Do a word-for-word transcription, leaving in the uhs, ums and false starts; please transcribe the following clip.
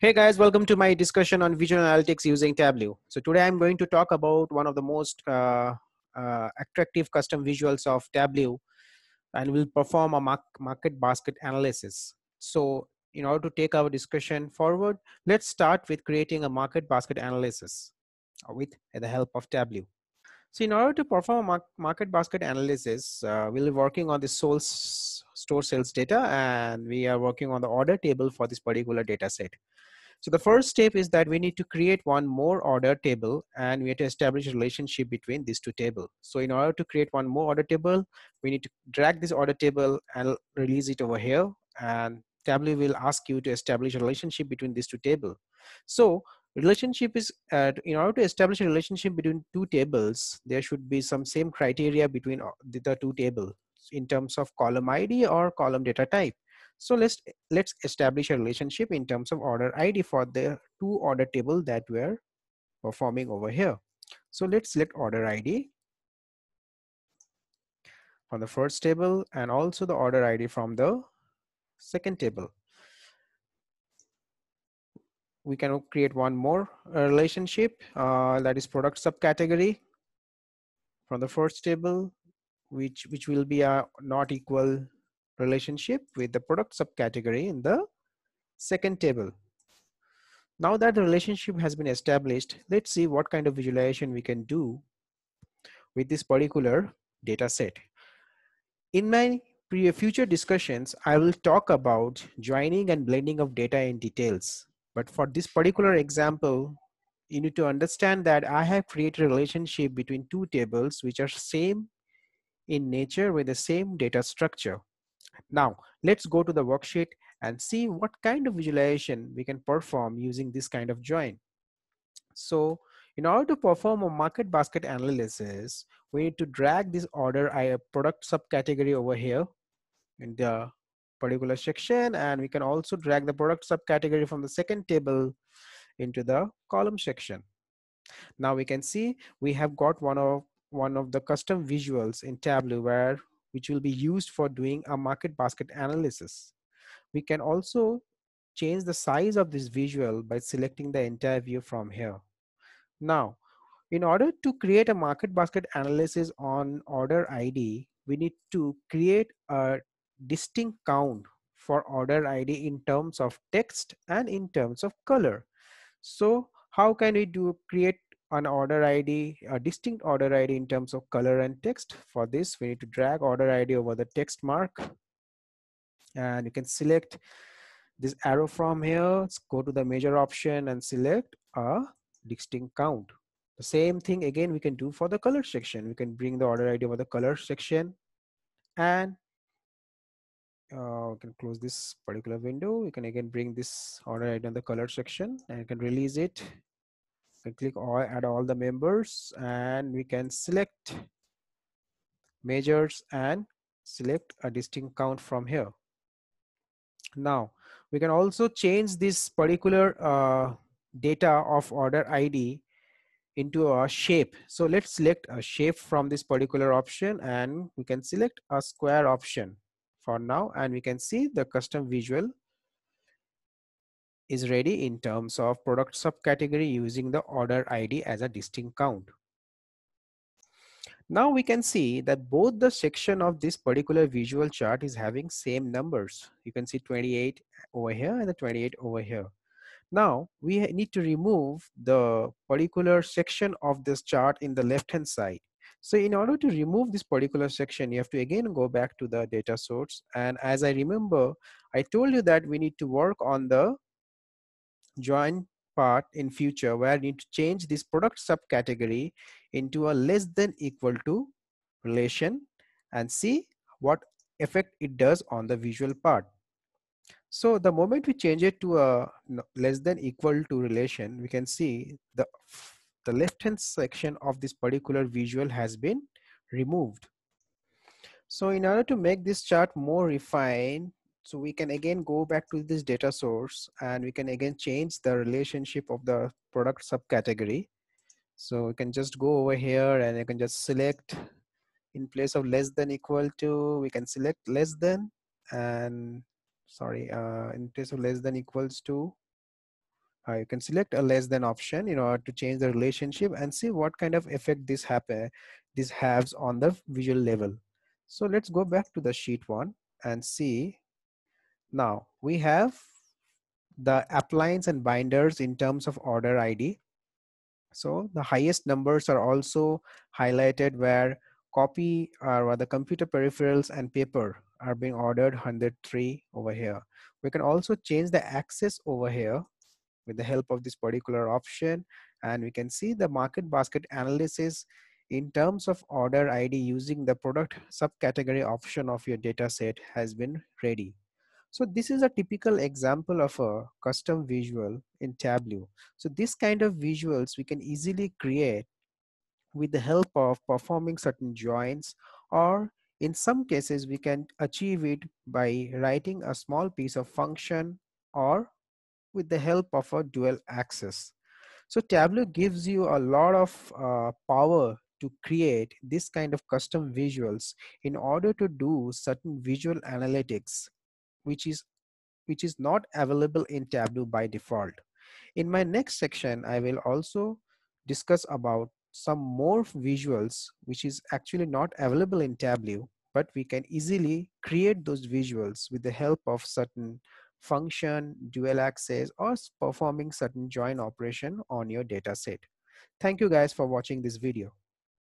Hey guys, welcome to my discussion on visual analytics using Tableau. So today I'm going to talk about one of the most uh, uh, attractive custom visuals of Tableau, and we'll perform a mark market basket analysis. So in order to take our discussion forward, let's start with creating a market basket analysis with the help of Tableau. So in order to perform a market basket analysis, uh, we'll be working on the source store sales data, and we are working on the order table for this particular data set. So the first step is that we need to create one more order table, and we have to establish a relationship between these two tables. So in order to create one more order table, we need to drag this order table and release it over here, and Tableau will ask you to establish a relationship between these two tables. So relationship is, uh, in order to establish a relationship between two tables, there should be some same criteria between the two tables in terms of column I D or column data type. So let's let's establish a relationship in terms of order I D for the two order table that we're performing over here. So let's select order I D from the first table and also the order I D from the second table. We can create one more relationship, uh, that is product subcategory from the first table, which which will be a not equal relationship with the product subcategory in the second table. Now that the relationship has been established, let's see what kind of visualization we can do with this particular data set. In my future discussions, I will talk about joining and blending of data in details. But for this particular example, you need to understand that I have created a relationship between two tables which are same in nature with the same data structure. Now, let's go to the worksheet and see what kind of visualization we can perform using this kind of join. So in order to perform a market basket analysis, we need to drag this order product subcategory over here in the particular section, and we can also drag the product subcategory from the second table into the column section. Now we can see we have got one of one of the custom visuals in Tableau where which will be used for doing a market basket analysis. We can also change the size of this visual by selecting the entire view from here. Now, in order to create a market basket analysis on order I D, we need to create a distinct count for order I D in terms of text and in terms of color. So how can we do create an order I D, a distinct order I D in terms of color and text? For this, we need to drag order I D over the text mark, and you can select this arrow from here. Let's go to the measure option and select a distinct count. The same thing again we can do for the color section. We can bring the order I D over the color section, and uh, we can close this particular window. You can again bring this order I D on the color section, and you can release it. Can click all, add all the members, and we can select measures and select a distinct count from here. Now we can also change this particular uh, data of order I D into a shape. So let's select a shape from this particular option, and we can select a square option for now, and we can see the custom visual is ready in terms of product subcategory using the order I D as a distinct count. Now we can see that both the section of this particular visual chart is having same numbers. You can see twenty-eight over here and the twenty-eight over here. Now we need to remove the particular section of this chart in the left hand side. So in order to remove this particular section, you have to again go back to the data source. And as I remember, I told you that we need to work on the join part in future where I need to change this product subcategory into a less than equal to relation and see what effect it does on the visual part. So the moment we change it to a less than equal to relation, we can see the, the left hand section of this particular visual has been removed. So in order to make this chart more refined, so we can again go back to this data source, and we can again change the relationship of the product subcategory. So we can just go over here, and you can just select in place of less than equal to, we can select less than, and sorry, uh, in place of less than equals to, Uh, you can select a less than option in order to change the relationship and see what kind of effect this happen, this has on the visual level. So let's go back to the sheet one and see. Now we have the appliance and binders in terms of order I D. So the highest numbers are also highlighted where copy or rather computer peripherals and paper are being ordered one hundred three over here. We can also change the axis over here with the help of this particular option, and we can see the market basket analysis in terms of order I D using the product subcategory option of your data set has been ready. So this is a typical example of a custom visual in Tableau. So this kind of visuals we can easily create with the help of performing certain joins, or in some cases we can achieve it by writing a small piece of function or with the help of a dual axis. So Tableau gives you a lot of uh, power to create this kind of custom visuals in order to do certain visual analytics, which is which is not available in Tableau by default. In my next section, I will also discuss about some more visuals which is actually not available in Tableau, but we can easily create those visuals with the help of certain function, dual access, or performing certain join operation on your data set. Thank you guys for watching this video.